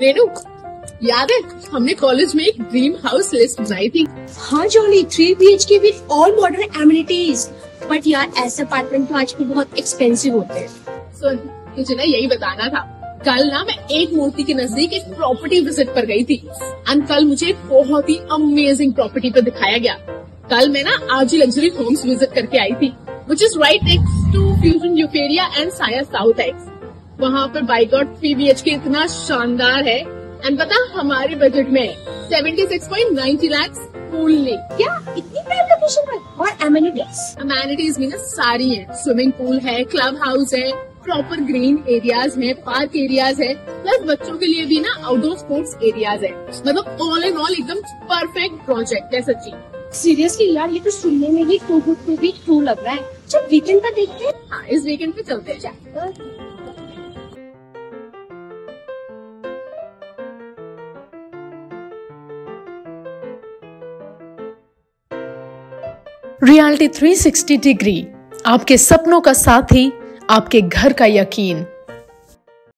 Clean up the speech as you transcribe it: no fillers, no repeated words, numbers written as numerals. रेनू, याद है हमने कॉलेज में एक ड्रीम हाउस लिस्ट बनाई थी। हाँ Jolly, 3 BHK with all modern amenities. But यार ऐसे अपार्टमेंट तो आजकल बहुत एक्सपेंसिव होते हैं। सुन, तुझे ना यही बताना था। कल ना मैं एक मूर्ति के नजदीक एक प्रॉपर्टी विजिट पर गई थी और कल मुझे एक बहुत ही अमेजिंग प्रॉपर्टी पर दिखाया गया। कल मैं ना आज ही लग्जरी होम्स विजिट करके आई थी, which is right next to fusion यूपेरिया एंड साया साउथ एक्स। वहाँ पर बाय गॉड 3 BHK इतना शानदार है एंड पता हमारे बजट में 76.90 लाख फुल्ली। क्या इतनी प्राइम लोकेशन पर? और अमेनिटीज में ना सारी है, स्विमिंग पूल है, क्लब हाउस है, प्रॉपर ग्रीन एरियाज है, पार्क एरियाज है, प्लस बच्चों के लिए भी ना आउटडोर स्पोर्ट्स एरियाज है। मतलब ऑल एंड ऑल एकदम परफेक्ट प्रोजेक्ट है सच्ची। सीरियसली यार, ये तो सुनने में ही too good to be true लग रहा है। जब वीकेंड पर देखते हैं। हाँ, इस वीकेंड पे चलते हैं। रियलिटी 360 डिग्री, आपके सपनों का साथी, आपके घर का यकीन।